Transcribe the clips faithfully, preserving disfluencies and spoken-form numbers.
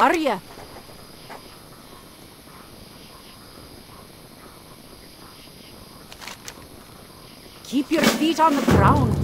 Are ya? Keep your feet on the ground.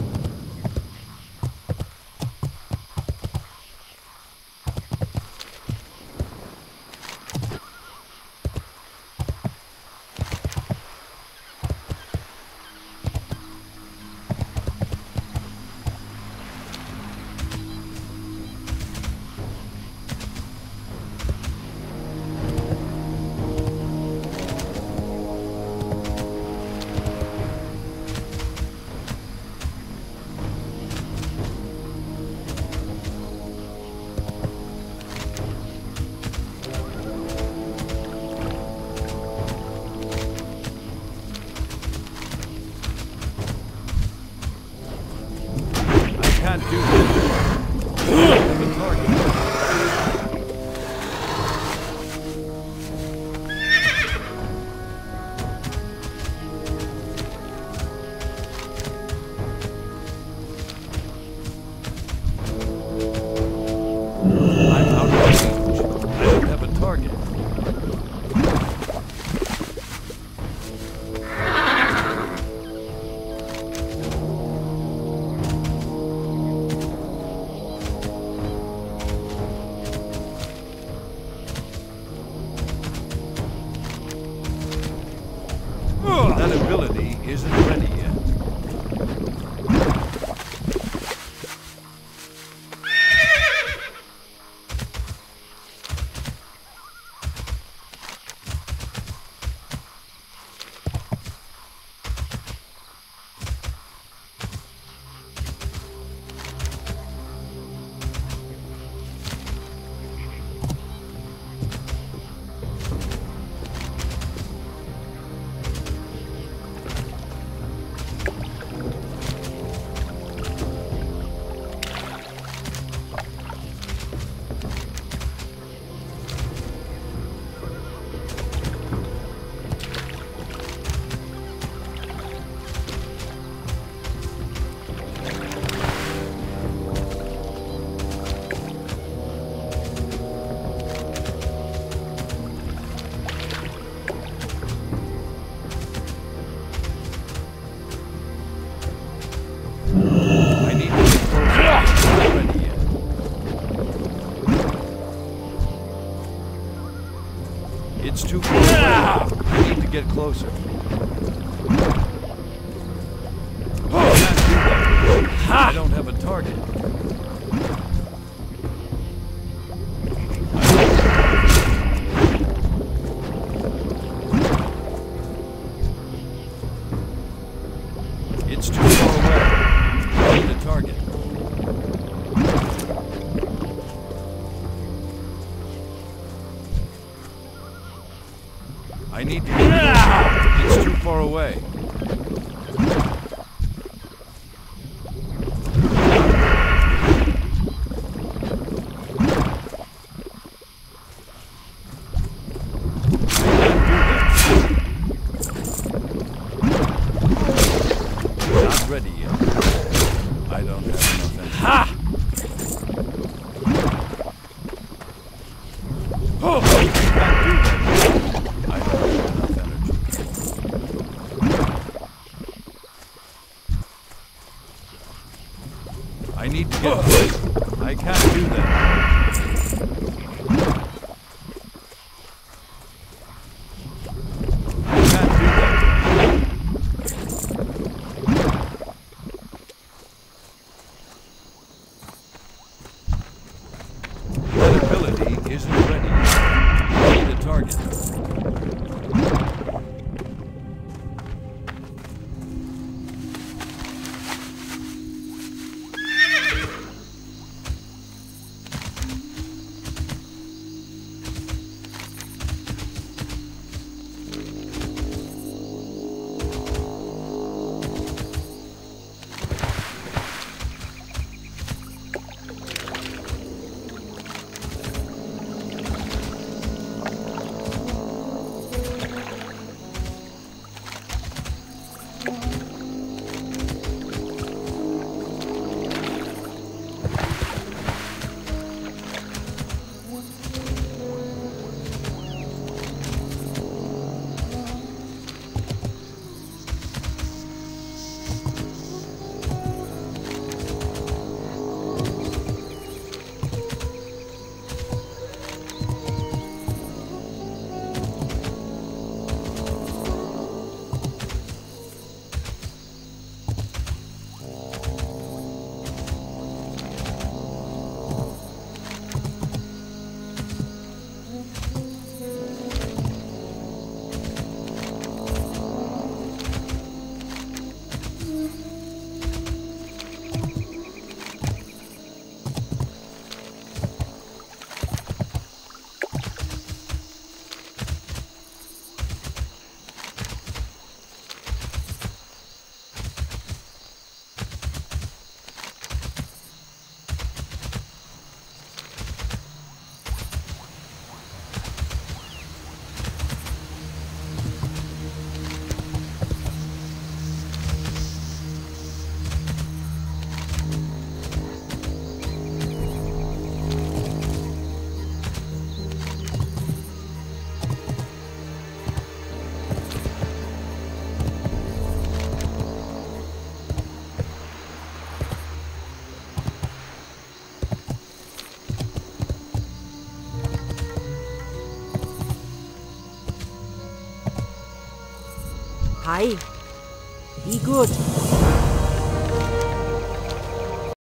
It's too close. I need to get closer. Oh, I don't have a target. It's too far away. I need a target. I need to get out. It's too far away. Not ready yet. I don't have enough energy. Ha! I need to get this. I can't do that. I can't do that. That ability isn't ready. I need a target. Hi. Be good.